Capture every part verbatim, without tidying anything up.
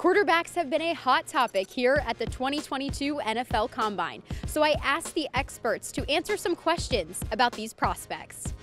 Quarterbacks have been a hot topic here at the twenty twenty-two N F L Combine, so I asked the experts to answer some questions about these prospects.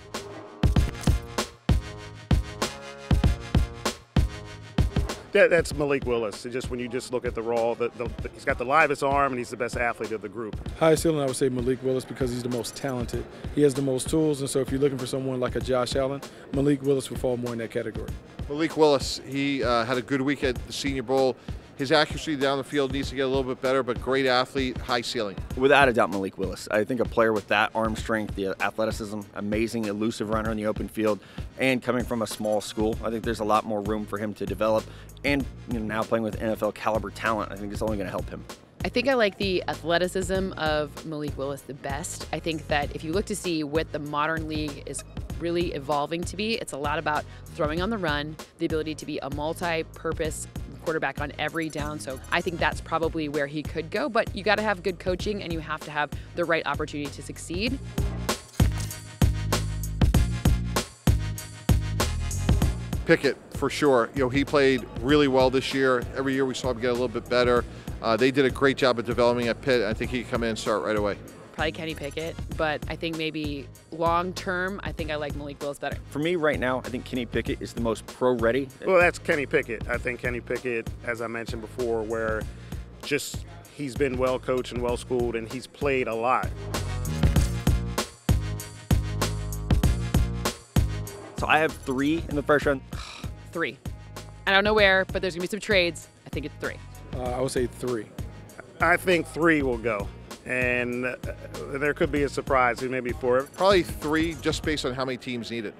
That, that's Malik Willis. Just when you just look at the raw, the, the, the, he's got the livest arm and he's the best athlete of the group. Highest ceiling, I would say Malik Willis, because he's the most talented. He has the most tools, and so if you're looking for someone like a Josh Allen, Malik Willis would fall more in that category. Malik Willis, he uh, had a good week at the Senior Bowl. His accuracy down the field needs to get a little bit better, but great athlete, high ceiling. Without a doubt, Malik Willis. I think a player with that arm strength, the athleticism, amazing elusive runner in the open field, and coming from a small school, I think there's a lot more room for him to develop. And you know, now playing with N F L caliber talent, I think it's only going to help him. I think I like the athleticism of Malik Willis the best. I think that if you look to see what the modern league is really evolving to be, it's a lot about throwing on the run, the ability to be a multi-purpose quarterback on every down, so I think that's probably where he could go, but you got to have good coaching and you have to have the right opportunity to succeed. Pickett, for sure. You know, he played really well this year. Every year we saw him get a little bit better. Uh, they did a great job of developing at Pitt. I think he could come in and start right away. Probably Kenny Pickett, but I think maybe long term, I think I like Malik Willis better. For me right now, I think Kenny Pickett is the most pro-ready. Well, that's Kenny Pickett. I think Kenny Pickett, as I mentioned before, where just he's been well coached and well schooled, and he's played a lot. So I have three in the first round. Three. I don't know where, but there's gonna be some trades. I think it's three. Uh, I would say three. I think three will go. And there could be a surprise, maybe four. Probably three, just based on how many teams need it.